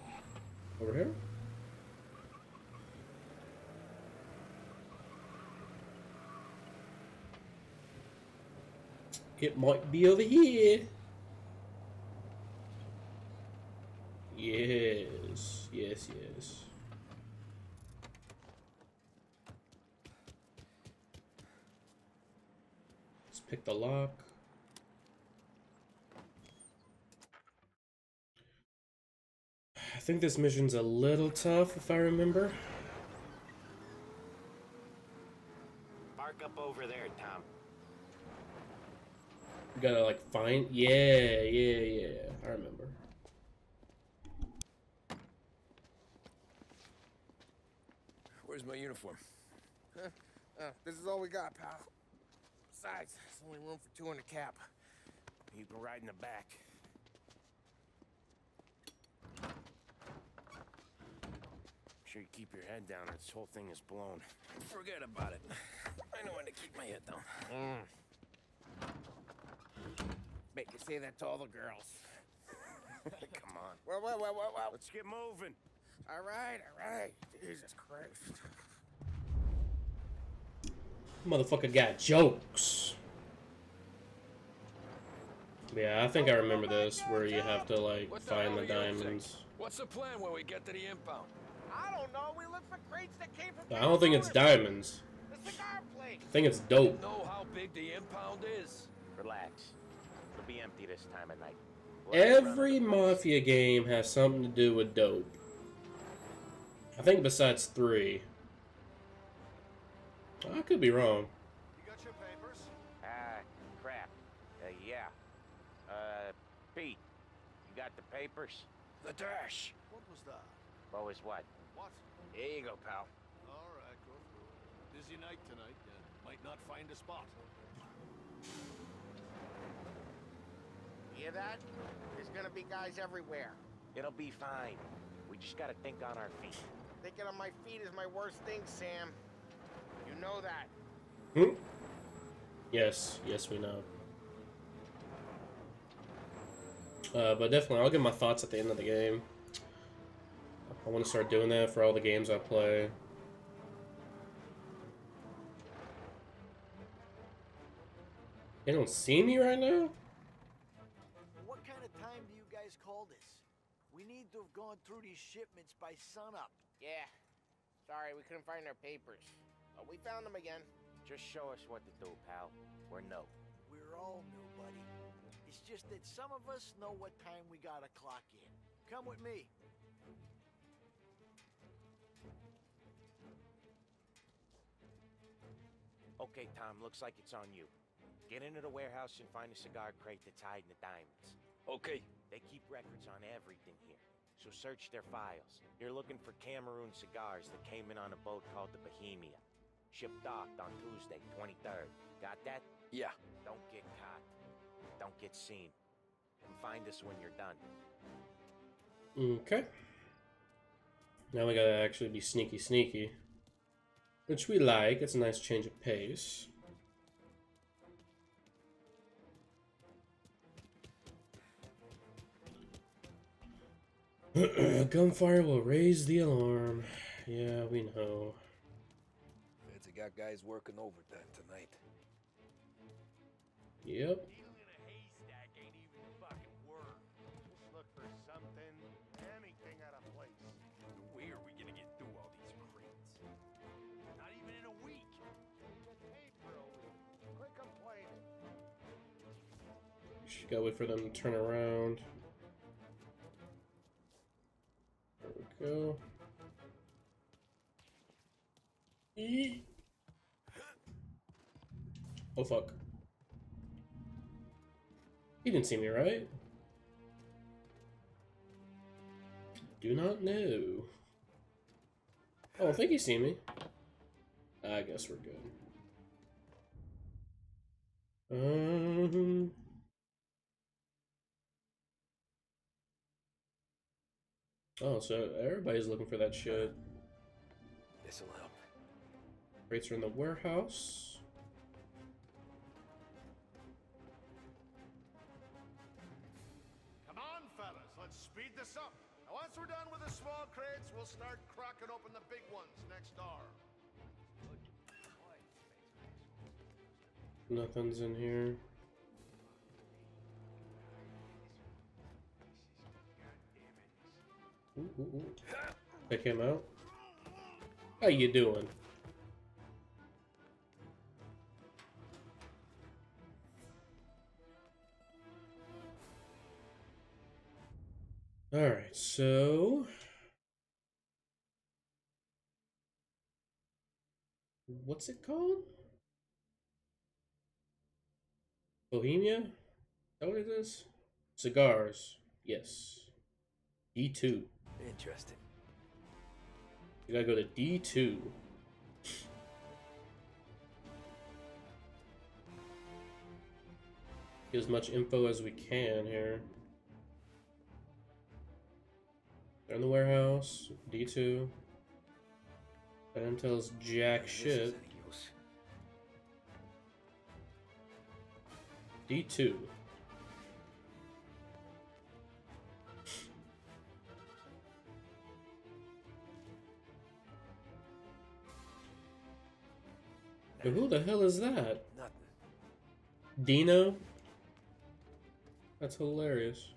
over here? It might be over here. Yes, yes, yes. Let's pick the lock. I think this mission's a little tough, if I remember. Park up over there, Tom. You gotta like find, yeah, yeah, yeah, I remember. Where's my uniform? Huh? Uh, this is all we got, pal. Besides, there's only room for two in the cap. You can ride in the back. Make sure you keep your head down or this whole thing is blown. Forget about it. I know when to keep my head down. Mm. Make you say that to all the girls. Come on. Whoa, whoa, whoa, whoa, whoa. Let's get moving. All right, all right. Jesus Christ. Motherfucker got jokes. Yeah, I think I remember this, where you have to, like, what the find the diamonds. What's the plan when we get to the impound? I don't know. We look for crates that came from I don't think it's diamonds. The cigar plate. I think it's dope. You know how big the impound is. Relax. It'll be empty this time of night. We'll Every mafia game has something to do with dope. I think besides three. I could be wrong. You got your papers? Ah, uh, crap. Uh, yeah. Uh, Pete, you got the papers? The dash. What was that? What was what? What? Here you go, pal. All right, go for it. Busy night tonight. Uh, might not find a spot. Hear that? There's gonna be guys everywhere. It'll be fine. We just gotta think on our feet. Thinking on my feet is my worst thing, Sam. You know that. Hmm? Yes, yes, we know. Uh, but definitely, I'll give my thoughts at the end of the game. I want to start doing that for all the games I play. They don't see me right now? Called us. We need to have gone through these shipments by sunup. Yeah. Sorry, we couldn't find our papers. But we found them again. Just show us what to do, pal. We're new. We're all new, buddy. It's just that some of us know what time we gotta clock in. Come with me. Okay, Tom, looks like it's on you. Get into the warehouse and find a cigar crate that's hiding the diamonds. Okay. They keep records on everything here, so search their files. You're looking for Cameroon cigars that came in on a boat called the Bohemia. Ship docked on Tuesday, twenty-third. Got that? Yeah. Don't get caught. Don't get seen. And find us when you're done. Okay. Now we gotta actually be sneaky sneaky. Which we like. It's a nice change of pace. Gunfire will raise the alarm. Yeah, we know. Fancy got guys working overtime tonight. Yep. Dealing a haystack ain't even a fucking word. Just look for something, anything out of place. Where are we gonna get through all these crates? Not even in a week. Just pay for a week. Quit complaining. Just gotta wait for them to turn around. Go. Eee. Oh fuck. He didn't see me, right? Do not know. Oh, I think he seen me. I guess we're good. Um Oh, so everybody's looking for that shit. This'll help. Crates are in the warehouse. Come on, fellas, let's speed this up. Now, once we're done with the small crates, we'll start cracking open the big ones next door. Nothing's in here. Ooh, ooh, ooh. Pick him out. How you doing? Alright, so what's it called? Bohemia? Is that what it is? Cigars. Yes. E two. Interesting. You gotta go to D two. Get as much info as we can here. They're in the warehouse. D two. That didn't tell us jack shit. D two. But who the hell is that? Nothing. Dino? That's hilarious.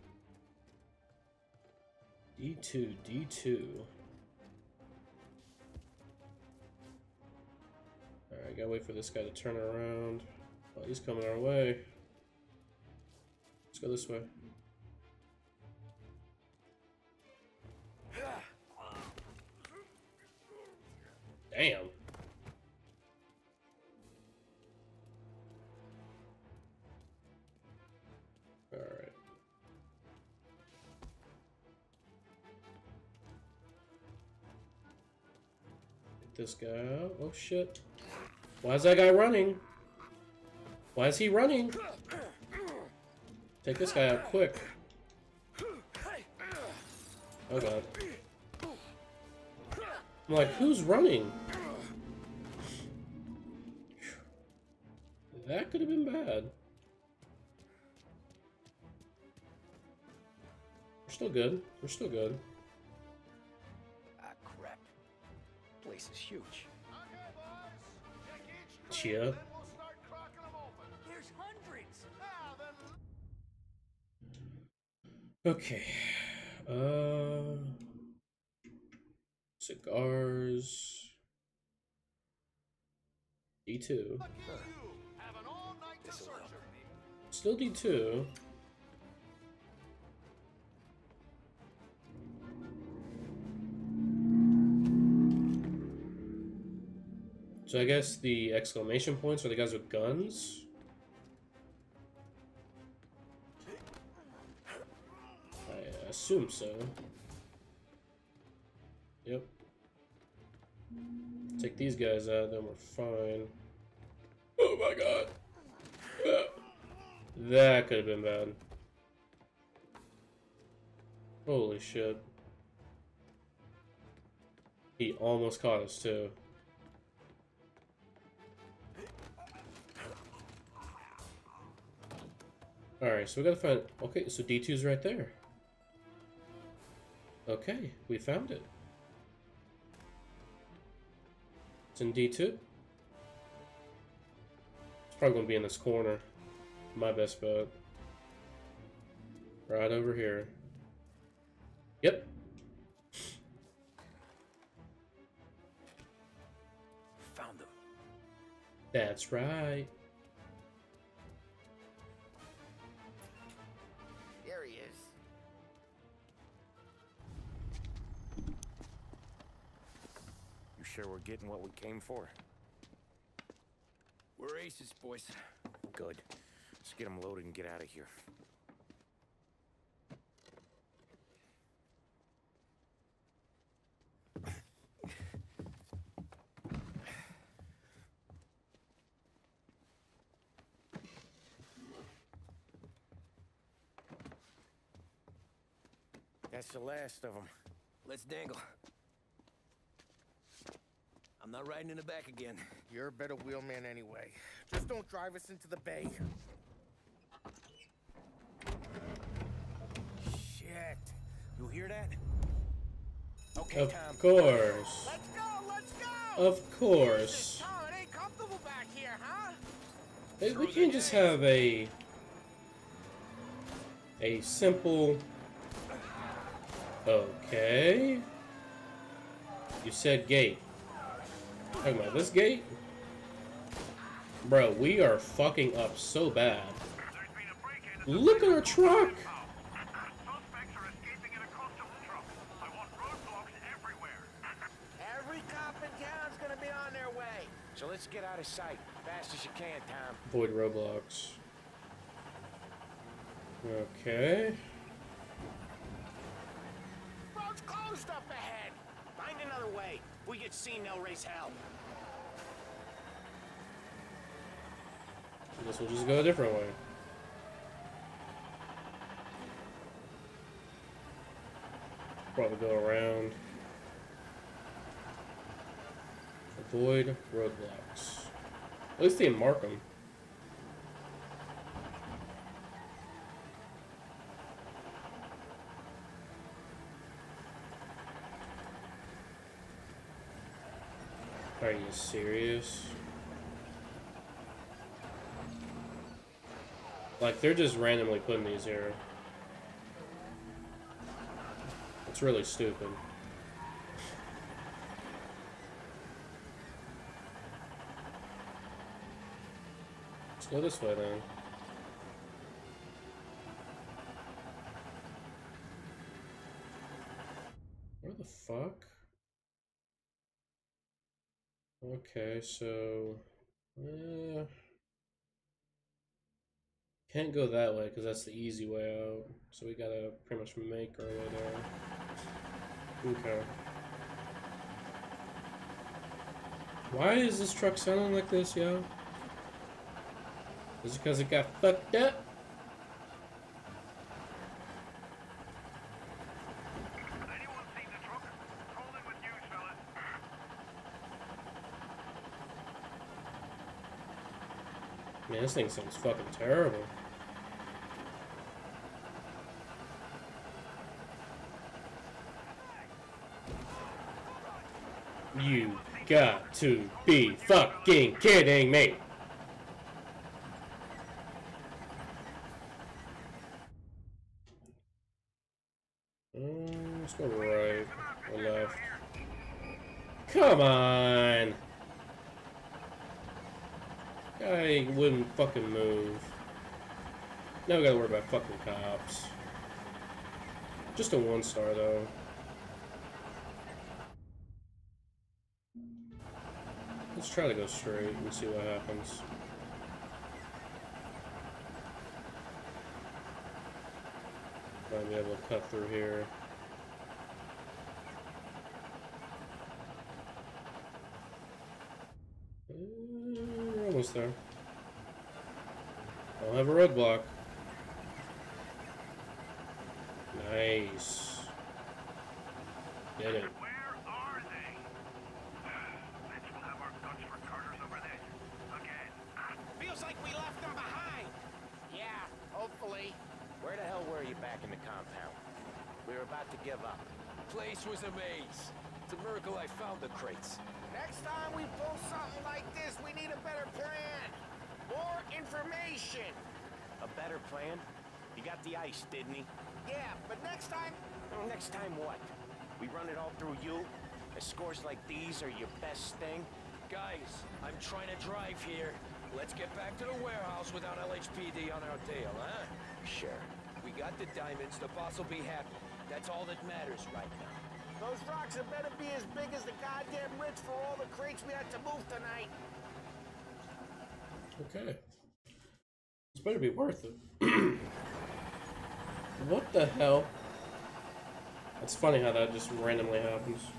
D two, D two. Alright, gotta wait for this guy to turn around. Oh, he's coming our way. Let's go this way. Damn. Alright. Get this guy out. Oh shit. Why is that guy running? Why is he running? Take this guy out quick. Oh god. I'm like, who's running? That could have been bad. We're still good. We're still good. Ah, crap. Place is huge. Okay, boys. Check each crate, yeah. Then we'll start cracking them open. There's hundreds. Ah, then... Okay. Uh. Cigars. D two. Huh. Have an all-night to search. Still D two. So I guess the exclamation points are the guys with guns. I assume so. Yep. Take these guys out, then we're fine. Oh my god. That could have been bad. Holy shit. He almost caught us too. Alright, so we gotta find... Okay, so D two's right there. Okay, we found it. It's in D two. It's probably gonna be in this corner. My best bet. Right over here. Yep. Found them. That's right. There he is. You sure we're getting what we came for? We're aces, boys. Good. Let's get them loaded and get out of here. That's the last of them. Let's dangle. I'm not riding in the back again. You're a better wheelman anyway. Just don't drive us into the bay. Shit. You hear that? Okay, of Tom. Course. Let's go, let's go! Of course. Tom, it ain't comfortable back here, huh? Hey, we can't just have a... a simple... Okay. You said gate. Talking about this gate? Bro, we are fucking up so bad. Look at our truck! Suspects are escaping in a custom truck. I want roadblocks everywhere. Every cop in town's gonna be on their way. So let's get out of sight fast as you can, Tom. Avoid roadblocks. Okay. Closed up ahead. Find another way. If we get seen, they'll raise hell. I guess we'll just go a different way. Probably go around. Avoid roadblocks. At least they mark them. Are you serious? Like, they're just randomly putting these here. It's really stupid. Let's go this way then. Where the fuck? Okay, so uh, can't go that way because that's the easy way out. So we gotta pretty much make our way there. Okay. Why is this truck sounding like this, yo? Is it because it got fucked up? Man, this thing sounds fucking terrible. You got to be fucking kidding me! Um, let's go right or left. Come on! I wouldn't fucking move. Now we gotta worry about fucking cops. Just a one star though. Let's try to go straight and see what happens. Might be able to cut through here. And we're almost there. I'll have a roadblock. Nice. Did it. Where are they? Let's have our guts for Carter's over this. Again. Feels like we left them behind. Yeah, hopefully. Where the hell were you back in the compound? We were about to give up. Place was a maze. It's a miracle I found the crates. Next time we pull something like this, we need a better plan. More information. A better plan? He got the ice, didn't he? Yeah, but next time... Well, next time what? We run it all through you? And scores like these are your best thing? Guys, I'm trying to drive here. Let's get back to the warehouse without L H P D on our tail, huh? Sure. We got the diamonds, the boss will be happy. That's all that matters right now. Those rocks had better be as big as the goddamn ridge for all the crates we had to move tonight. Okay. This better be worth it. What the hell? It's funny how that just randomly happens.